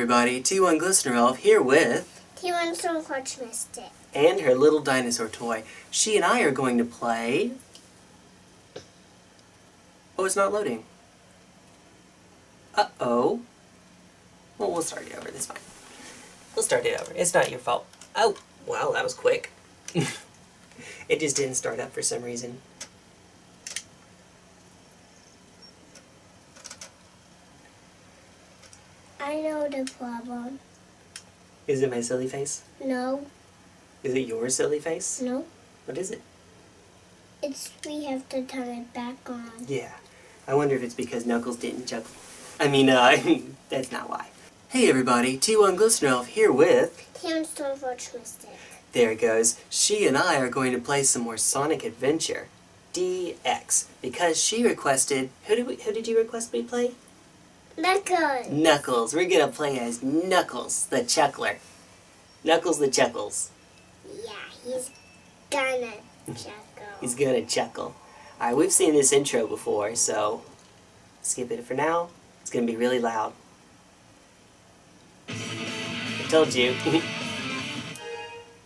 everybody, T1 Glistenerelf here with T1 Stoneforge Mystic and her little dinosaur toy. She and I are going to play... Oh, it's not loading. Uh-oh. Well, we'll start it over, that's fine. We'll start it over, it's not your fault. Oh, well, that was quick. It just didn't start up for some reason. I know the problem. Is it my silly face? No. Is it your silly face? No. What is it? It's we have to turn it back on. Yeah. I wonder if it's because Knuckles didn't juggle. I mean, that's not why. Hey everybody, T1 Glistenerelf here with... T1 Stoneforge Mystic. There it goes. She and I are going to play some more Sonic Adventure DX. Because she requested... Who did you request me play? Knuckles. Knuckles. We're gonna play as Knuckles the Chuckler. Knuckles the Chuckles. Yeah, he's gonna chuckle. He's gonna chuckle. Alright, we've seen this intro before, so skip it for now. It's gonna be really loud. I told you.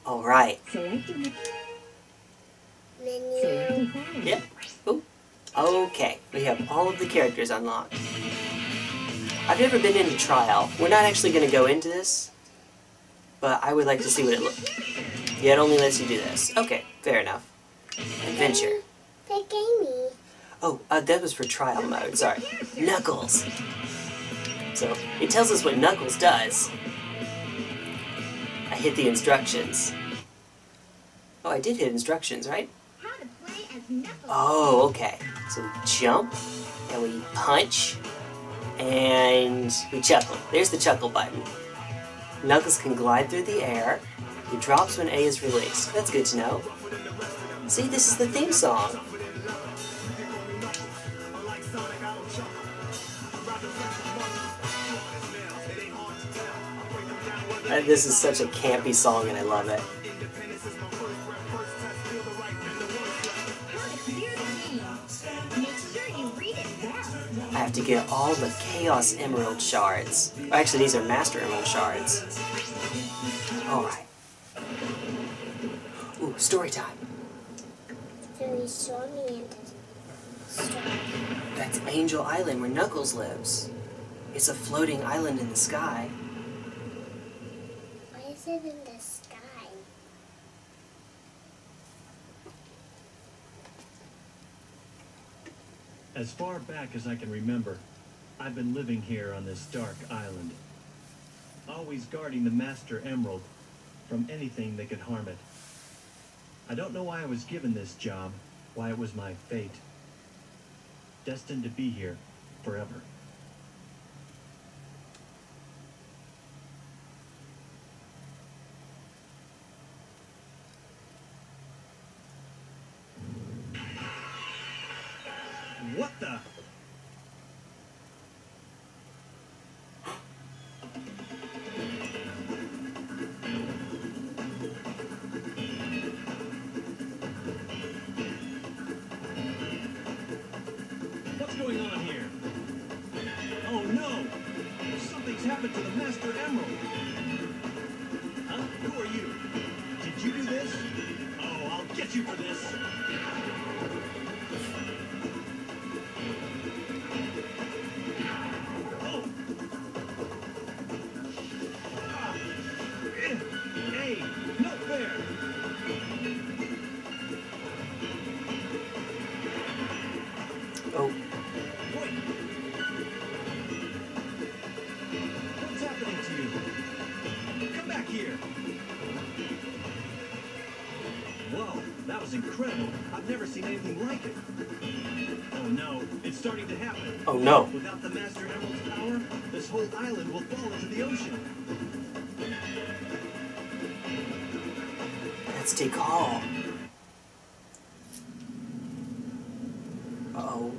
Alright. Menu. Yep. Ooh. Okay, we have all of the characters unlocked. I've never been into trial. We're not actually going to go into this, but I would like to see what it looks like. Yeah, it only lets you do this. Okay, fair enough. Adventure. That gave me. Oh, that was for trial mode, sorry. Knuckles. So, it tells us what Knuckles does. I hit the instructions. Oh, I did hit instructions, right? How to play as Knuckles. Oh, okay. So we jump, and we punch. And we chuckle. There's the chuckle button. Knuckles can glide through the air. He drops when A is released. That's good to know. See, this is the theme song. This is such a campy song and I love it. I have to get all the Chaos Emerald Shards. Oh, actually, these are Master Emerald Shards. Alright. Ooh, story time. That's Angel Island where Knuckles lives. It's a floating island in the sky. Why is it in the sky? As far back as I can remember, I've been living here on this dark island, always guarding the Master Emerald from anything that could harm it. I don't know why I was given this job, why it was my fate, destined to be here forever. What the? What's going on here? Oh no! Something's happened to the Master Emerald! Huh? Who are you? Did you do this? Oh, I'll get you for this! Incredible. I've never seen anything like it. Oh no, it's starting to happen. Oh no. Without the Master Emerald's power, this whole island will fall into the ocean. That's Tikal. Uh-oh.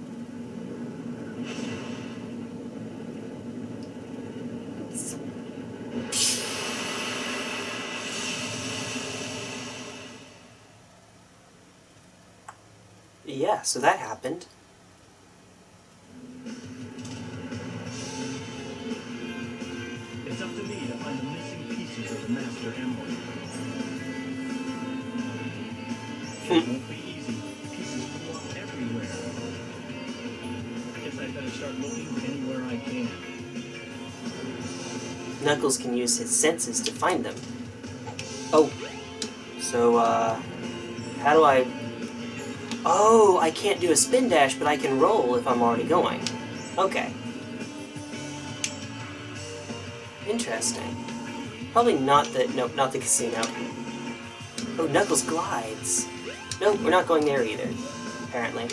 Yeah, so that happened. It's up Fortunes of Master Emerald. It won't be easy. Pieces fall everywhere. I guess I better start looking anywhere I can. Knuckles can use his senses to find them. Oh. So, how do I... Oh, I can't do a spin dash, but I can roll if I'm already going. Okay. Interesting. Probably not the... Nope, not the casino. Oh, Knuckles glides. Nope, we're not going there either, apparently.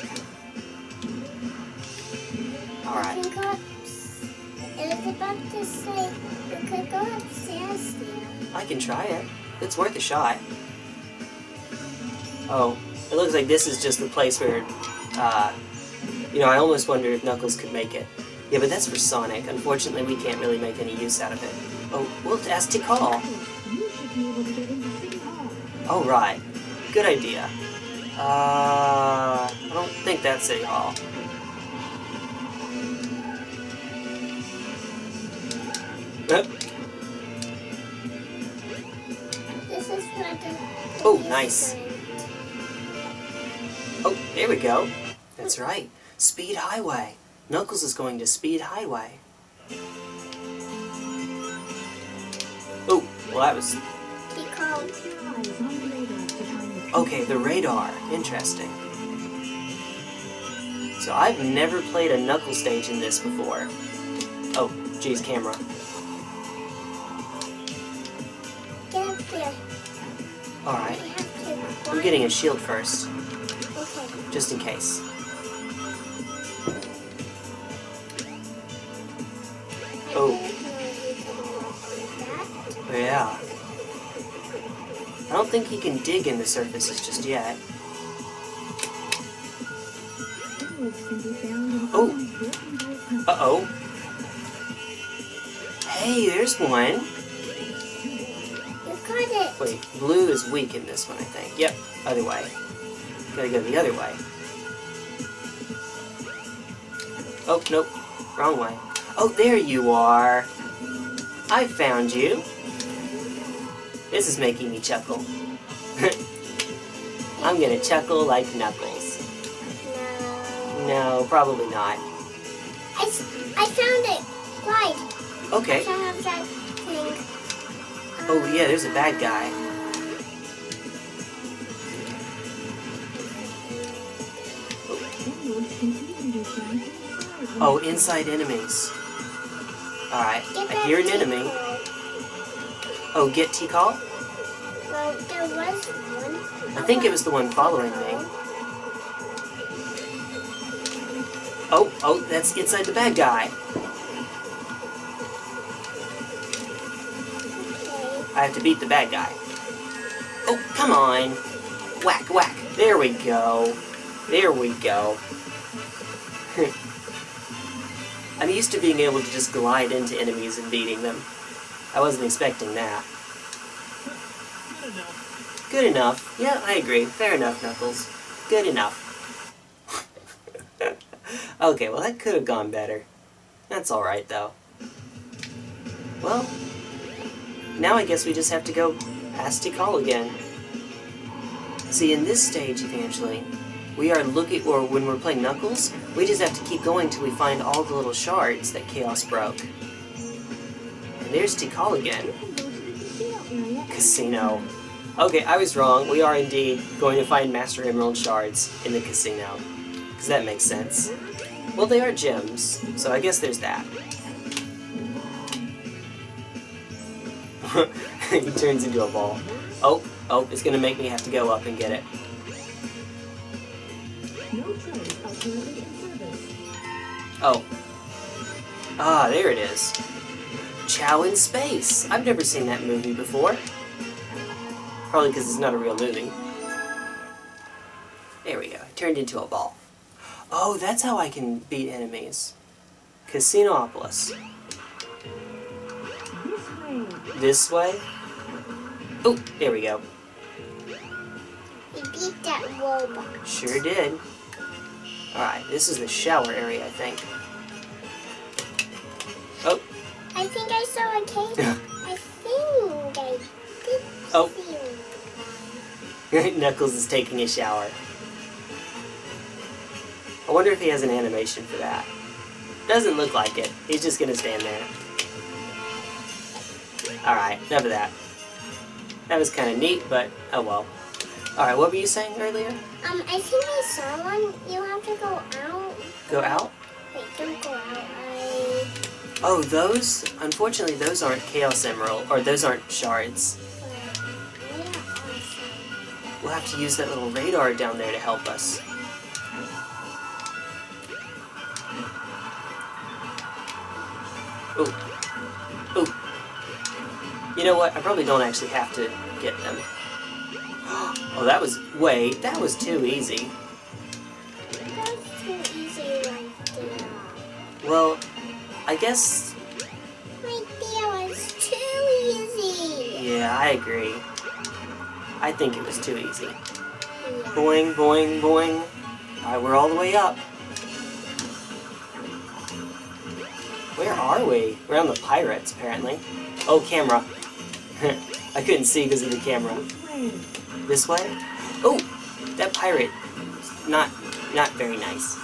Alright. I was about to say, we could go upstairs now. I can try it. It's worth a shot. Oh, it looks like this is just the place where, you know, I almost wondered if Knuckles could make it. Yeah, but that's for Sonic. Unfortunately, we can't really make any use out of it. Oh, we'll have to ask Tikal. Oh, right. Good idea. I don't think that's City Hall. Yep. This is not the... Oh, nice. Oh, there we go. That's right. Speed Highway. Knuckles is going to Speed Highway. Oh, well that was... Okay, the radar. Interesting. So I've never played a Knuckles stage in this before. Oh, geez, camera. Get up there. Alright. I'm getting a shield first. Okay. Just in case. Oh. Yeah. I don't think he can dig in the surfaces just yet. Oh! Uh-oh. Hey, there's one! You caught it! Wait, blue is weak in this one, I think. Yep, other way. Gotta go the other way. Oh, nope. Wrong way. Oh, there you are! I found you! This is making me chuckle. I'm gonna chuckle like Knuckles. No, probably not. I found it! Right! Okay. I have that thing. Oh yeah, there's a bad guy. Oh, inside enemies. Alright, I hear an enemy. Oh, get Tikal? Well, there was one. I think it was the one following me. Oh, oh, that's inside the bad guy. Okay. I have to beat the bad guy. Oh, come on. Whack, whack. There we go. There we go. I'm used to being able to just glide into enemies and beating them. I wasn't expecting that. Good enough. Good enough. Yeah, I agree. Fair enough, Knuckles. Good enough. Okay, well that could have gone better. That's alright, though. Well, now I guess we just have to go past Tikal again. See, in this stage, eventually, we are looking, or when we're playing Knuckles, we just have to keep going till we find all the little shards that Chaos broke. And there's Tikal again. Casino. Okay, I was wrong. We are indeed going to find Master Emerald Shards in the casino. Because that makes sense. Well, they are gems, so I guess there's that. He turns into a ball. Oh, oh, it's going to make me have to go up and get it. Oh. Ah, there it is. Chao in Space! I've never seen that movie before. Probably because it's not a real movie. There we go. It turned into a ball. Oh, that's how I can beat enemies. Casinopolis. This way? Oh, there we go. We beat that robot. Sure did. Alright, this is the shower area, I think. Oh. I think I saw a cave. I think I Oh. Knuckles is taking a shower. I wonder if he has an animation for that. Doesn't look like it. He's just gonna stand there. Alright, enough of that. That was kind of neat, but oh well. Alright, what were you saying earlier? I think I saw one. You have to go out. Go out? Wait, don't go out. Oh, those? Unfortunately, those aren't Chaos Emerald, or those aren't shards. We'll have to use that little radar down there to help us. Oh. Oh. You know what? I probably don't actually have to get them. Oh, that was... Wait, that was too easy. That's too easy right there. Well, I guess... Right there was too easy. Yeah, I agree. I think it was too easy. Yeah. Boing, boing, boing. Alright, we're all the way up. Where are we? We're on the pirates, apparently. Oh, camera. I couldn't see because of the camera. This way? Oh! That pirate. Not very nice.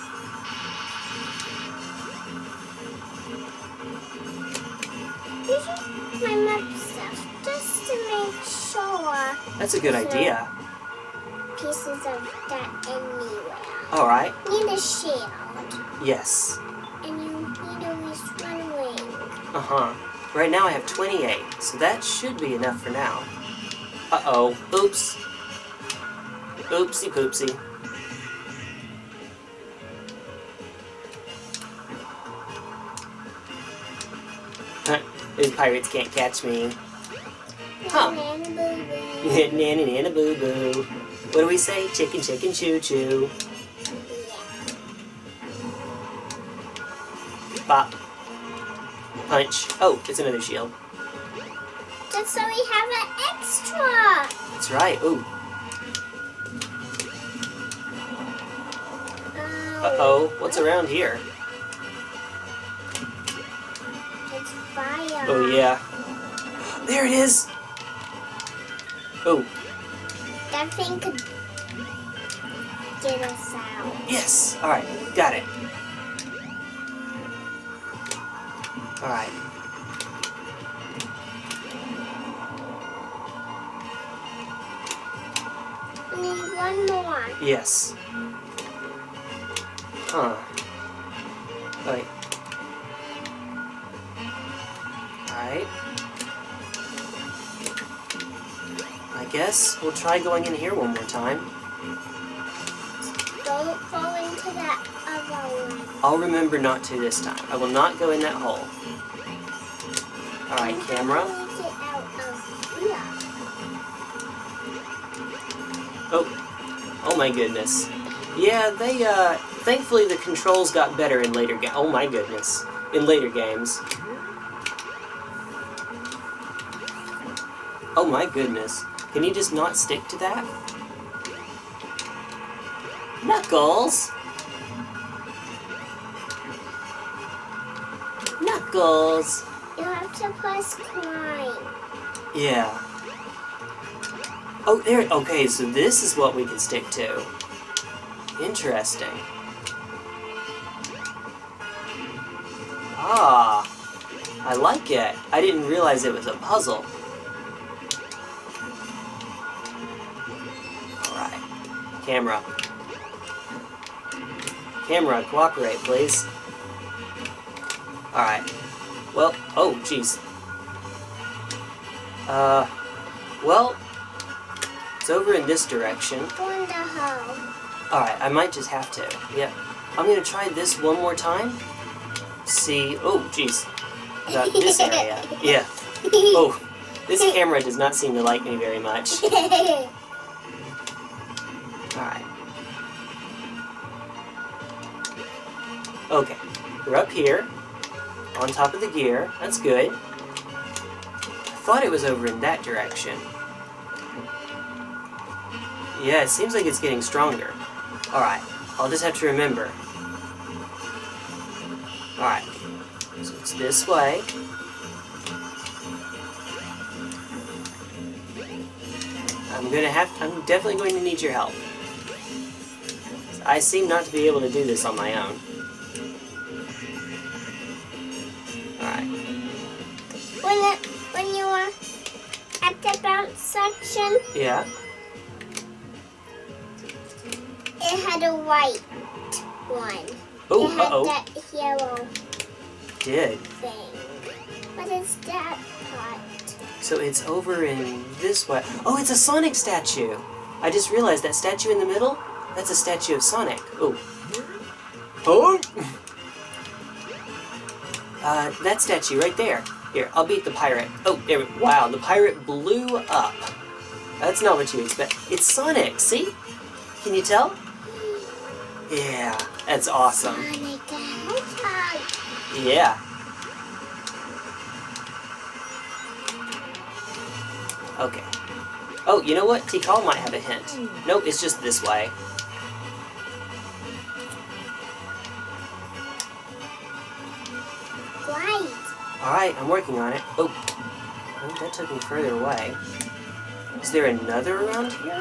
We should climb up stuff just to make sure. That's a good idea. Pieces of that anywhere. Alright. You need a shield. Yes. And you need at least one wing. Uh-huh. Right now I have 28, so that should be enough for now. Uh-oh. Oops. Oopsie poopsie. Huh. These pirates can't catch me. Huh. Nana nana boo boo. What do we say? Chicken chicken choo choo. Bop. Punch. Oh, it's another shield. Just so we have an extra! That's right, ooh. Uh-oh, what's around here? It's fire. Oh, yeah. There it is! Oh. That thing could get us out. Yes, alright, got it. Alright. One more. Yes. Huh. Wait. Alright. I guess we'll try going in here one more time. Don't fall into that other one. I'll remember not to this time. I will not go in that hole. Alright, camera. Get out of here. Oh. Oh my goodness. Yeah, they, thankfully the controls got better in later games. Oh my goodness. In later games. Oh my goodness. Can you just not stick to that? Knuckles! Knuckles! You have to press climb. Yeah. Oh, there, okay, so this is what we can stick to. Interesting. Ah, I like it. I didn't realize it was a puzzle. Alright, camera. Camera, cooperate, please. Alright, well, oh, jeez. Well... It's over in this direction. Alright, I might just have to. Yep. I'm gonna try this one more time. See. Oh, jeez. About this area. Yeah. Oh, this camera does not seem to like me very much. Alright. Okay. We're up here. On top of the gear. That's good. I thought it was over in that direction. Yeah, it seems like it's getting stronger. Alright, I'll just have to remember. Alright, so it's this way. I'm definitely going to need your help. I seem not to be able to do this on my own. Alright. When you are at the bounce section... Yeah? It had a white one. Oh, uh-oh. It had that yellow... Did. Thing. What is that part? So it's over in this way. Oh, it's a Sonic statue! I just realized that statue in the middle? That's a statue of Sonic. Oh. Oh? That statue right there. Here, I'll beat the pirate. Oh, there we go. Wow, the pirate blew up. That's not what you expect. It's Sonic, see? Can you tell? Yeah, that's awesome. Sonic the Hedgehog. Yeah. Okay. Oh, you know what? Tikal might have a hint. Nope, it's just this way. Alright, I'm working on it. Oh. Oh, that took me further away. Is there another around here?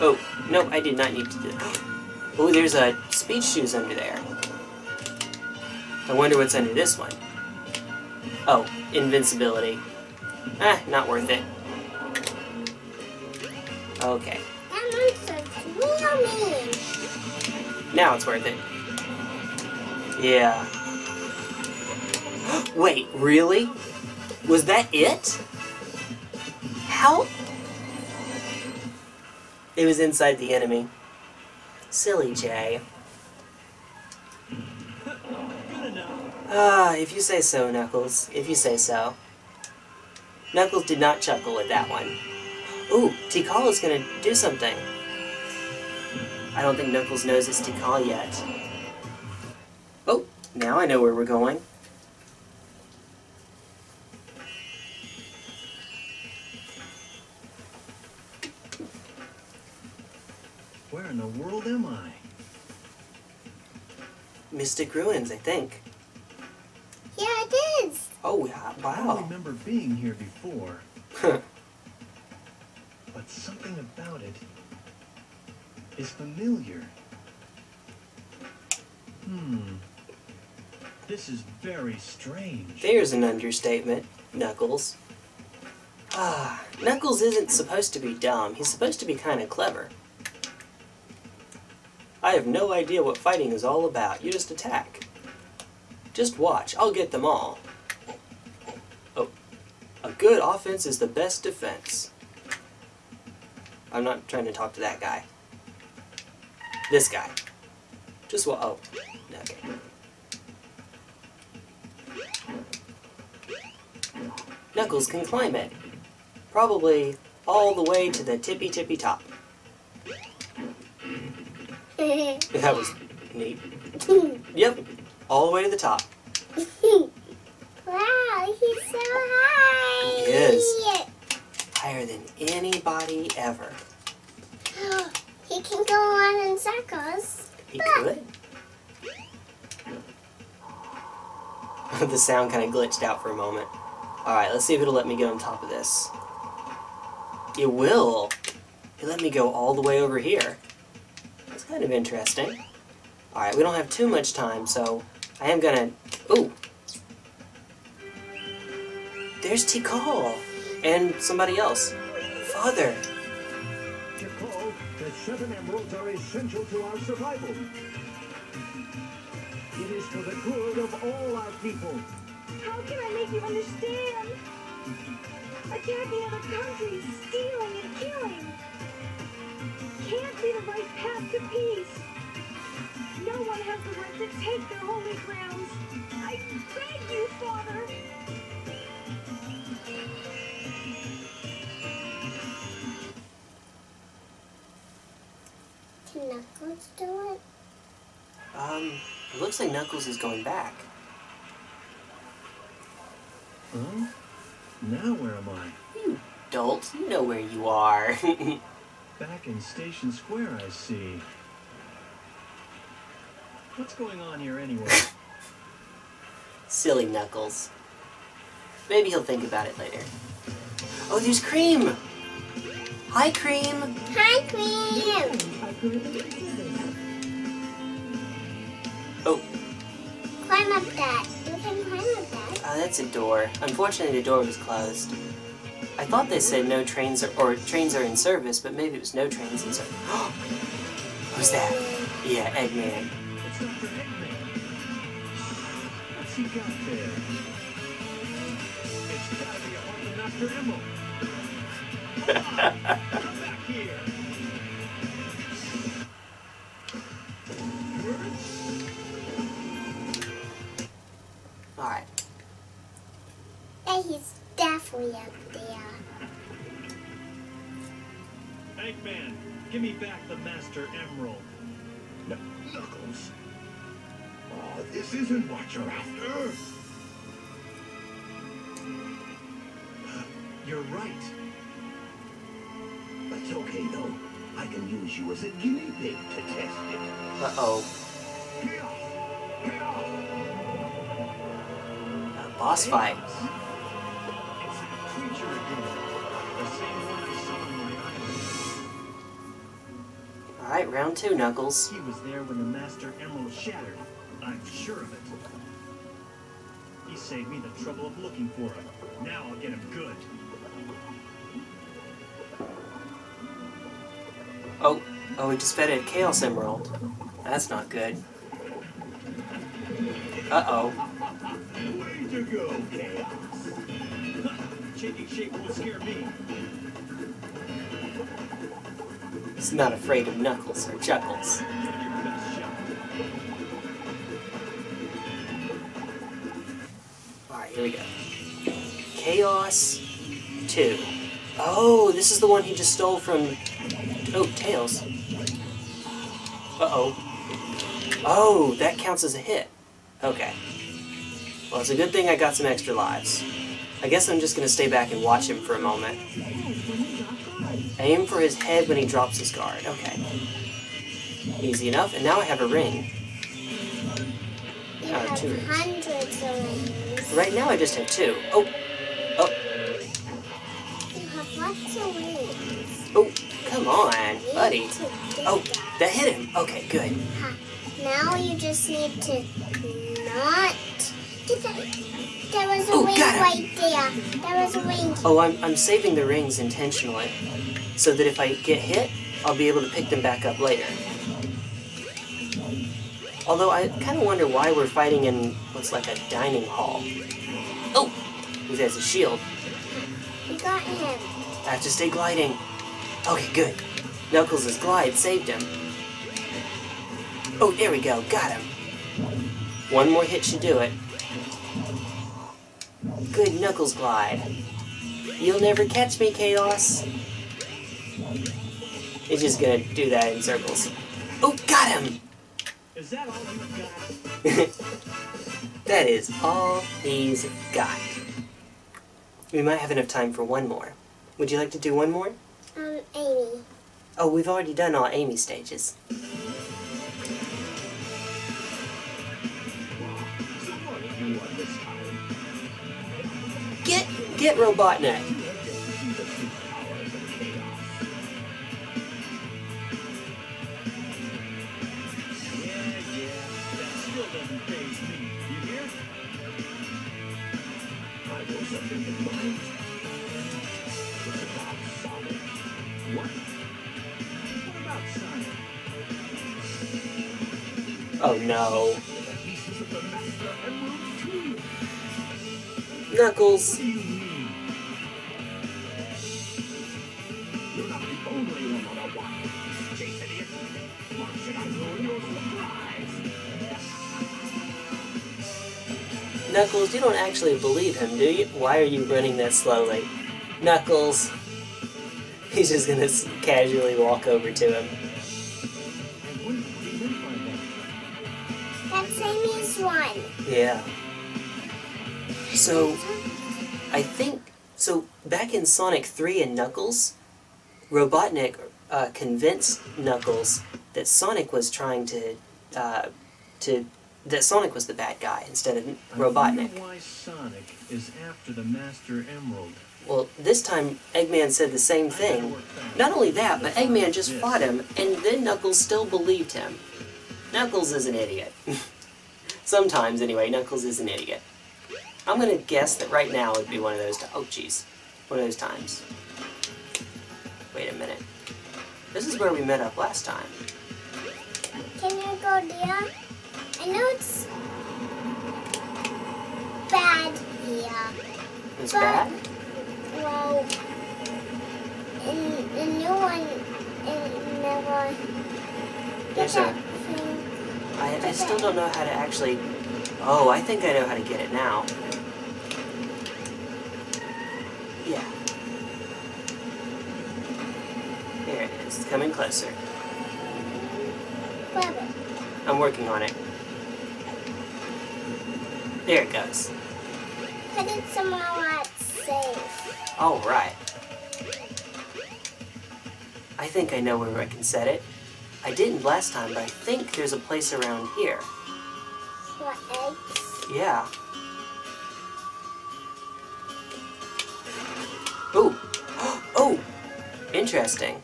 Oh, no, I did not need to do that. Oh, there's a speed shoes under there. I wonder what's under this one. Oh, invincibility. Ah, not worth it. Okay. That monster's real mean. Now it's worth it. Yeah. Wait, really? Was that it? How? It was inside the enemy. Silly Jay. Ah, if you say so, Knuckles. If you say so. Knuckles did not chuckle at that one. Ooh, Tikal is gonna do something. I don't think Knuckles knows it's Tikal yet. Oh, now I know where we're going. Where in the world am I? Mystic Ruins, I think. Yeah, it is. Oh, yeah. Wow. I don't remember being here before. But something about it is familiar. Hmm. This is very strange. There's an understatement, Knuckles. Ah, Knuckles isn't supposed to be dumb. He's supposed to be kind of clever. I have no idea what fighting is all about. You just attack. Just watch. I'll get them all. Oh, a good offense is the best defense. I'm not trying to talk to that guy. This guy. Just what? Oh, okay. Knuckles can climb it. Probably all the way to the tippy top. That was neat. Yep, all the way to the top. Wow, he's so high. He is. Higher than anybody ever. He can go on in circles. He could. The sound kind of glitched out for a moment. Alright, let's see if it'll let me get on top of this. It will! It let me go all the way over here. That's kind of interesting. Alright, we don't have too much time, so I am gonna... Ooh! There's Tikal! And somebody else. Father! Tikal, the 7 emeralds are essential to our survival. It is for the good of all our people. How can I make you understand? I can't be in other countries, stealing and killing. Can't be the right path to peace. No one has the right to take their holy grounds. I beg you, Father. Can Knuckles do it? It looks like Knuckles is going back. Huh? Now where am I? You dolt, you know where you are. Back in Station Square, I see. What's going on here anyway? Silly Knuckles. Maybe he'll think about it later. Oh, there's Cream! Hi, Cream! Hi, Cream! Oh. Climb up that. You can climb up that. Oh, that's a door. Unfortunately, the door was closed. I thought they said no trains are, or trains are in service, but maybe it was no trains in service. Oh! Who's that? Yeah, Eggman. It's Dr. Eggman. What's he got there? It's gotta be a home to Master Emerald. Come back here. Alright. Yeah, he's definitely up there. Eggman, give me back the Master Emerald. No, Knuckles. Oh, this isn't what you're after. You're right. That's okay, though. I can use you as a guinea pig to test it. Uh-oh. Get off! Get off! A boss fight. It's that creature again. The same one I saw in my island. Alright, round two, Knuckles. He was there when the Master Emerald shattered. I'm sure of it. He saved me the trouble of looking for him. Now I'll get him good. Oh, oh, we just fed a Chaos Emerald. That's not good. Uh-oh. Way to go, Chaos. Changing shape won't scare me. He's not afraid of Knuckles or Chuckles. Alright, here we go. Chaos 2. Oh, this is the one he just stole from... Oh, Tails. Uh-oh. Oh, that counts as a hit. Okay. Well, it's a good thing I got some extra lives. I guess I'm just gonna stay back and watch him for a moment. Aim for his head when he drops his guard. Okay. Easy enough, and now I have a ring. You have two rings. Right now I just have two. Oh! Oh! You have lots of rings. Oh! Come on, buddy. Oh, that hit him. Okay, good. Now you just need to not... There was a ring right there. There was a ring. Oh, I'm saving the rings intentionally, so that if I get hit, I'll be able to pick them back up later. Although I kind of wonder why we're fighting in what's like a dining hall. Oh, he has a shield. We got him. I have to stay gliding. Okay, good. Knuckles' glide saved him. Oh, there we go. Got him. One more hit should do it. Good Knuckles glide. You'll never catch me, Chaos. It's just gonna do that in circles. Oh, got him! Is that all you've got? That is all he's got. We might have enough time for one more. Would you like to do one more? Amy. Oh, we've already done all Amy stages. Get Robotnik! Oh no. Knuckles! Knuckles, you don't actually believe him, do you? Why are you running that slowly? Knuckles! He's just gonna casually walk over to him. Yeah. So, I think, so back in Sonic 3 and Knuckles, Robotnik convinced Knuckles that Sonic was trying to that Sonic was the bad guy instead of Robotnik. I wonder why Sonic is after the Master Emerald. Well, this time Eggman said the same thing. Not only that, but Eggman just fought him, and then Knuckles still believed him. Knuckles is an idiot. Sometimes, anyway, Knuckles is an idiot. I'm gonna guess that right now it'd be one of those one of those times. Wait a minute. This is where we met up last time. Can you go there? I know it's bad here. It's bad? Well, the new one, it never... There's a... I still don't know how to actually... Oh, I think I know how to get it now. Yeah. Here it is. It's coming closer. Grab it. I'm working on it. There it goes. Put it somewhere where it's safe. All right. I think I know where I can set it. I didn't last time, but I think there's a place around here. For eggs? Yeah. Ooh. Oh! Interesting.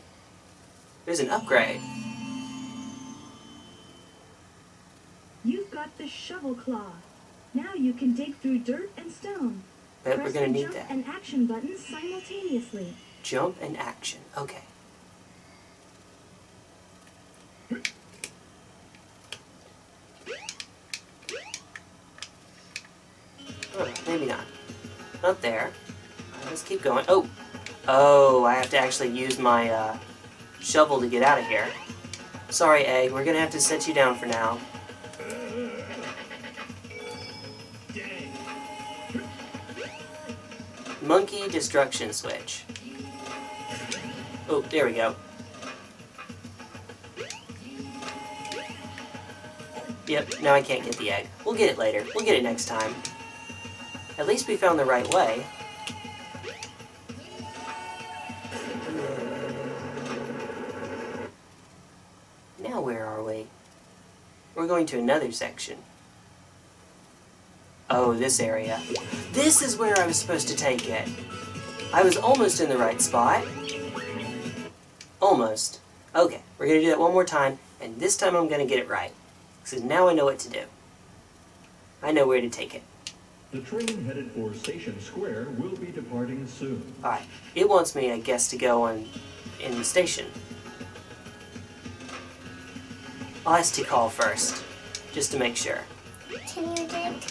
There's an upgrade. You've got the shovel claw. Now you can dig through dirt and stone. Bet we're gonna need that. Press the jump and action buttons simultaneously. Jump and action. Okay. Oh, maybe not. Not there. Right, let's keep going. Oh! Oh, I have to actually use my shovel to get out of here. Sorry, Egg. We're gonna have to set you down for now. Monkey destruction switch. Oh, there we go. Yep, now I can't get the egg. We'll get it later. We'll get it next time. At least we found the right way. Now where are we? We're going to another section. Oh, this area. This is where I was supposed to take it. I was almost in the right spot. Almost. Okay, we're going to do that one more time, and this time I'm going to get it right. Because now I know what to do. I know where to take it. The train headed for Station Square will be departing soon. Alright, it wants me, I guess, to go on in the station. I'll ask Tikal first, just to make sure. Can you dig?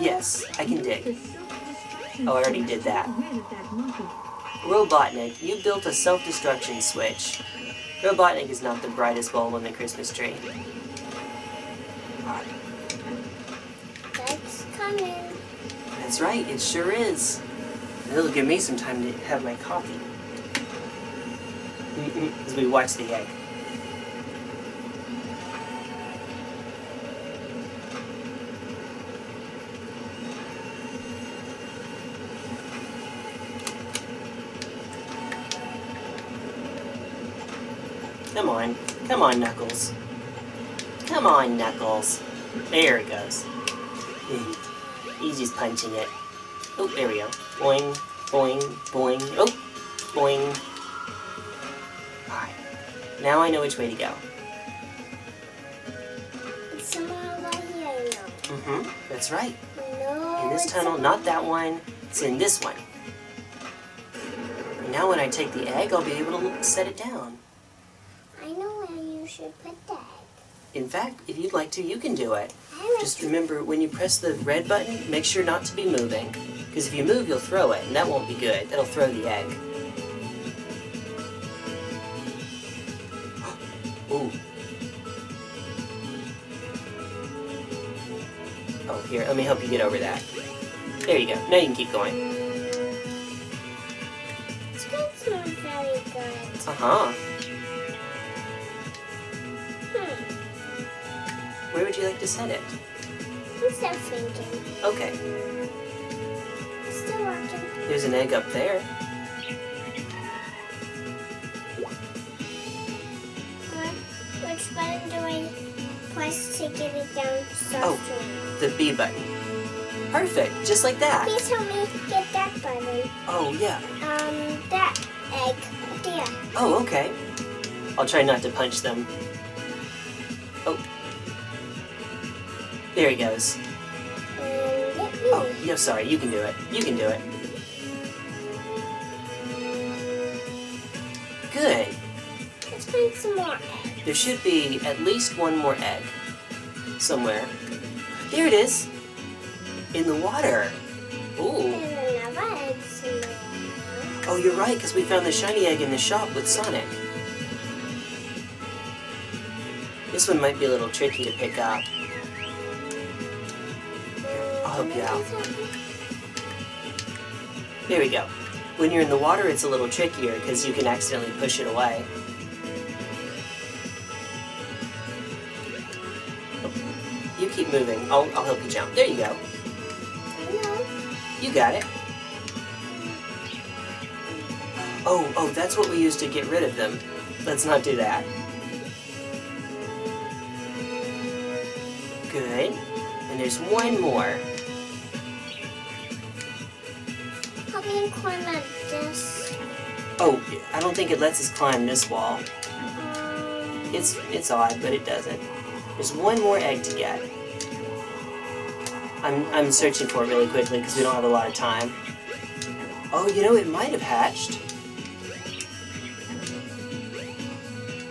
Yes, I can dig. Oh, I already did that. Robotnik, you built a self-destruction switch. Robotnik is not the brightest bulb on the Christmas tree. Alright. That's coming. That's right, it sure is. It'll give me some time to have my coffee. As we watch the egg. Come on. Come on, Knuckles. Come on, Knuckles. There it goes. He's just punching it. Oh, there we go. Boing, boing, boing. Oh, boing. Alright. Now I know which way to go. It's somewhere right here now. Mm-hmm. That's right. No, in this tunnel, not that one. It's in this one. And now when I take the egg, I'll be able to set it down. I know where you should put that. In fact, if you'd like to, you can do it. Just remember, when you press the red button, make sure not to be moving. Because if you move, you'll throw it, and that won't be good. That'll throw the egg. Ooh. Oh, here, let me help you get over that. There you go. Now you can keep going. This one's not very good. Uh-huh. Where would you like to set it? I'm still thinking. Okay. It's still working. There's an egg up there. Which button do I press to get it down? Softly? Oh, the B button. Perfect, just like that. Please help me get that button. Oh, yeah. That egg. Yeah. Oh, okay. I'll try not to punch them. Oh. There he goes. Oh, no, sorry, you can do it. You can do it. Good. Let's find some more eggs. There should be at least one more egg. Somewhere. There it is. In the water. Ooh. There's another egg somewhere. Oh, you're right, because we found the shiny egg in the shop with Sonic. This one might be a little tricky to pick up. I'll help you out. There we go. When you're in the water, it's a little trickier because you can accidentally push it away. You keep moving. I'll help you jump. There you go. You got it. Oh, that's what we used to get rid of them. Let's not do that. Good. And there's one more. Help me climb up this. Oh, I don't think it lets us climb this wall. It's odd, but it doesn't. There's one more egg to get. I'm searching for it really quickly because we don't have a lot of time. Oh, you know, it might have hatched.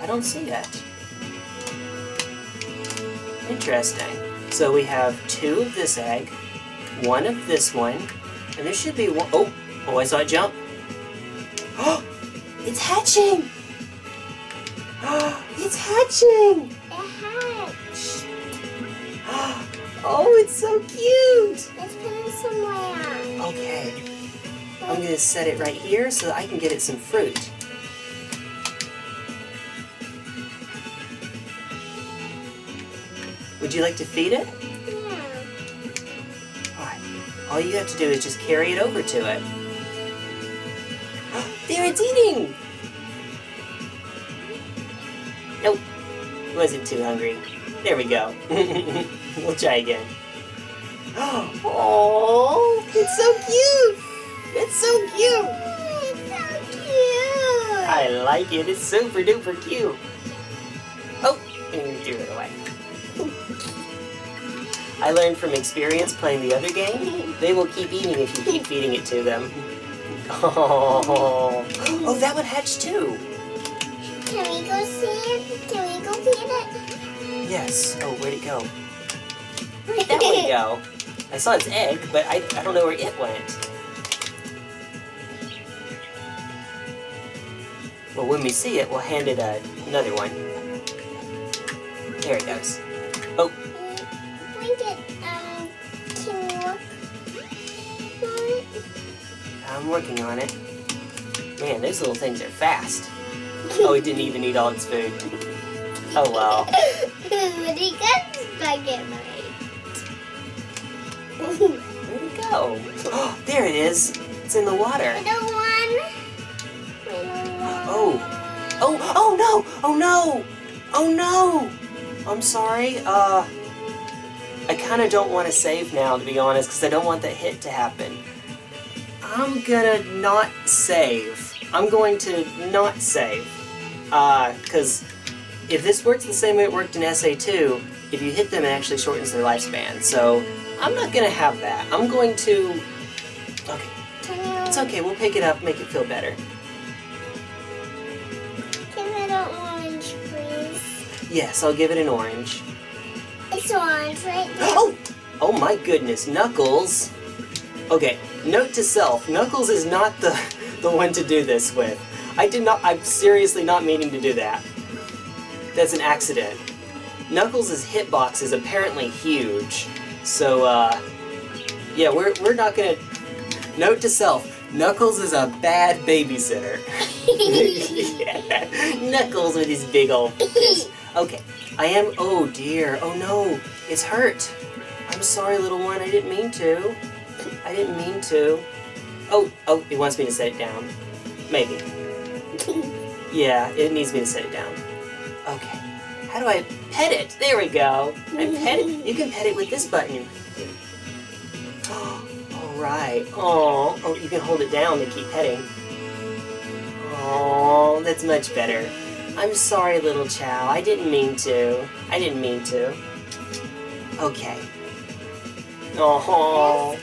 I don't see it. Interesting. So we have two of this egg, one of this one, and there should be one. Oh, I saw it jump. Oh, it's hatching! It's hatching! It hatched. Oh, it's so cute! Let's put it somewhere. Okay. I'm going to set it right here so that I can get it some fruit. Would you like to feed it? Yeah. Alright. All you have to do is just carry it over to it. There, it's eating! Nope. Wasn't too hungry. There we go. We'll try again. Oh, it's so cute! It's so cute! It's so cute! I like it. It's super duper cute. Oh, and you threw it away. I learned from experience playing the other game, they will keep eating if you keep feeding it to them. Oh, that one hatched too. Can we go see it? Can we go feed it? Yes. Oh, where'd it go? Where'd that one go? I saw its egg, but I don't know where it went. Well, when we see it, we'll hand it another one. There it goes. Oh. I'm working on it. Man, those little things are fast. Oh, it didn't even eat all its food. Oh, well. Where'd he go? Where'd he go? Oh, there it is. It's in the water. Little one. Oh. Oh, no. Oh, no. Oh, no. I'm sorry. I kind of don't want to save now, to be honest, because I don't want that hit to happen. I'm gonna not save. I'm going to not save. Because if this works the same way it worked in SA2, if you hit them, it actually shortens their lifespan. So I'm not gonna have that. I'm going to... Okay. It's okay, we'll pick it up, make it feel better. Give it an orange, please. Yes, I'll give it an orange. It's orange right there. Oh! Oh my goodness, Knuckles! Okay, note to self, Knuckles is not the one to do this with. I'm seriously not meaning to do that. That's an accident. Knuckles' hitbox is apparently huge. So, yeah, we're not gonna... Note to self, Knuckles is a bad babysitter. Yeah. Knuckles with his big old... Okay, oh dear, oh no, it's hurt. I'm sorry, little one, I didn't mean to. I didn't mean to. Oh, he wants me to set it down. Maybe. Yeah, it needs me to set it down. Okay. How do I pet it? There we go. I pet it. You can pet it with this button. right. Oh, oh, you can hold it down and keep petting. Oh, that's much better. I'm sorry, little Chao. I didn't mean to. I didn't mean to. Okay. Oh.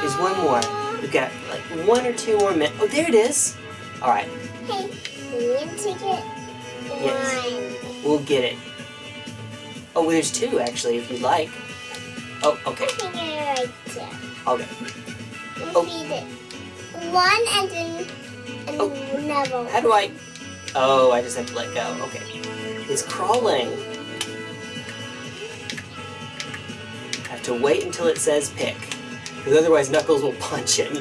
There's one more. We've got like one or two more minutes. Oh, there it is. All right. Hey, we need to get one. Yes. We'll get it. Oh, well, there's two actually, if you'd like. Oh, okay. I think I like two. Okay. We'll feed it. One and then another one. How do I? Oh, I just have to let go. Okay. It's crawling. I have to wait until it says pick, because otherwise Knuckles will punch him.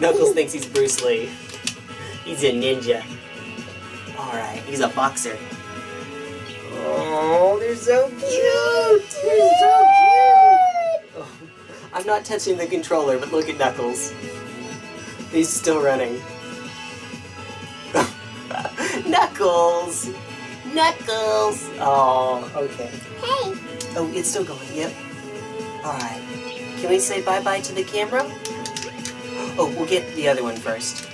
Knuckles thinks he's Bruce Lee. He's a ninja. Alright, he's a boxer. Oh, they're so cute! They're so cute! Oh, I'm not touching the controller, but look at Knuckles. He's still running. Knuckles! Knuckles! Oh, okay. Hey! Oh, it's still going, yep. Alright. Can we say bye-bye to the camera? Oh, we'll get the other one first.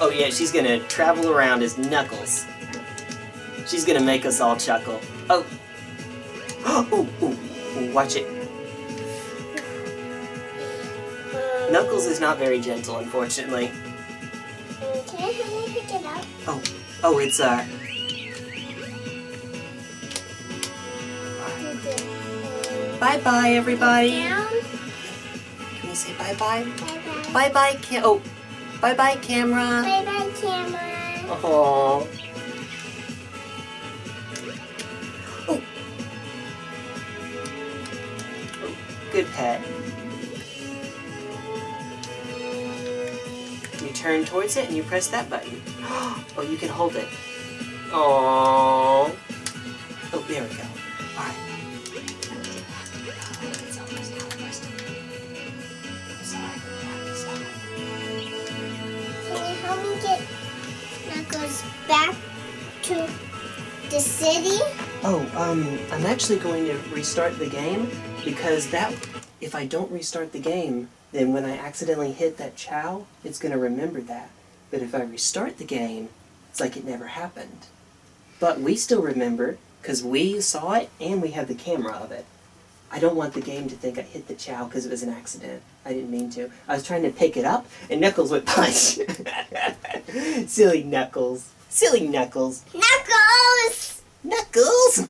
Oh yeah, she's gonna travel around as Knuckles. She's gonna make us all chuckle. Oh! Ooh, ooh, watch it. Knuckles is not very gentle, unfortunately. Can I help me pick it up? Oh, oh, it's Bye-bye, everybody! Can we say bye-bye? Bye-bye. Bye-bye, oh! Bye-bye, camera! Bye-bye, camera! Aww. Oh! Oh, good pet. You turn towards it and you press that button. Oh, you can hold it. Aww. Oh, there we go. Alright. Back to the city? Oh, I'm actually going to restart the game, because that, if I don't restart the game, then when I accidentally hit that Chao, it's going to remember that. But if I restart the game, it's like it never happened. But we still remember, because we saw it, and we have the camera of it. I don't want the game to think I hit the Chao because it was an accident. I didn't mean to. I was trying to pick it up, and Knuckles would punch. Silly Knuckles. Silly Knuckles. Knuckles! Knuckles!